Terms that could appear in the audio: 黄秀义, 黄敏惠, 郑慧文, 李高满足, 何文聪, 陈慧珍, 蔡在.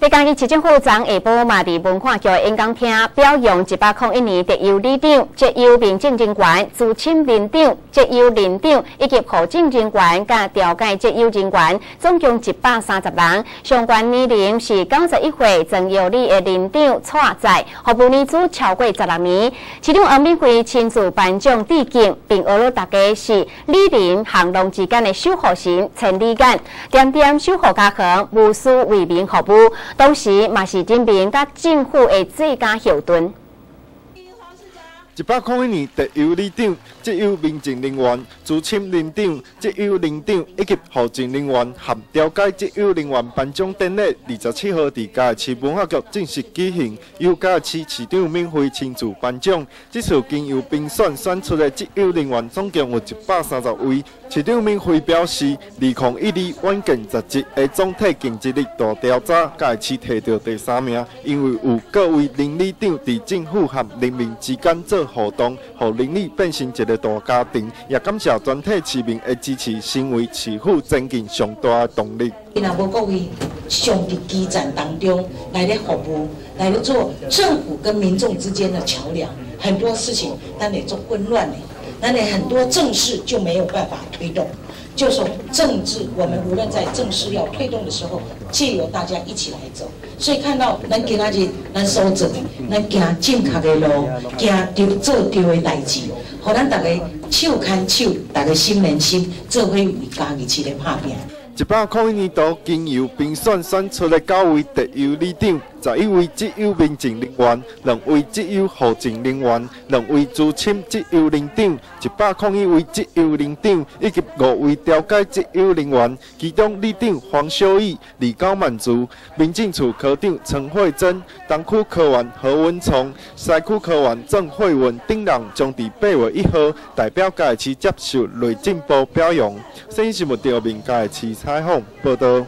迄天，伊市政府昨下晡嘛伫文化局演讲厅表扬101年特优里长、特优民政人员、资深林长、特优林长以及户政人员甲调解特优人员，总共130人。相关年龄是91岁曾有里的林长蔡在，服务年资超过16年。市长黄敏惠亲自颁奖致敬，并阿罗大家是里林巷弄之间的守护神、千里眼，点点守护家乡，无私为民服务。 同时，嘛是人民甲政府的最佳后盾。101年特优里长、特优民政人员、资深林长、特优林长以及户政人员含调解特优人员颁奖典礼，27号伫嘉义市文化局正式举行，由嘉义市市长敏惠亲自颁奖。这次经由评选选出的特优人员总共有130位。 市长敏惠表示，2012稳健10级的总体竞争力大调查，嘉义市摕到第3名，因为有各位邻里长伫政府和人民之间做互动，让邻里变成一个大家庭，也感谢全体市民的支持，成为市府前进上大的动力。伊若无各位上伫基层当中来咧服务，来咧做政府跟民众之间的桥梁，很多事情咱会做混乱的。 那你很多政事就没有办法推动，就说政治，我们无论在政事要推动的时候，借由大家一起来走。所以看到咱今仔日咱所做，咱行正确的路，行对做对的代志，互咱大家手牵手，大家心连心，做伙为家己市来打拼。101年度经由评选选出的9位特优里长。 11位特优民政人员，2位特优户政人员，2位资深特优林长，101位特优林长以及5位调解特优人员，其中里长黄秀义、李高满足，民政处科长陈慧珍，东区科员何文聪，西区科员郑慧文等人将伫8月1号代表嘉义市接受内政部表扬。新闻部民嘉义市采访报道。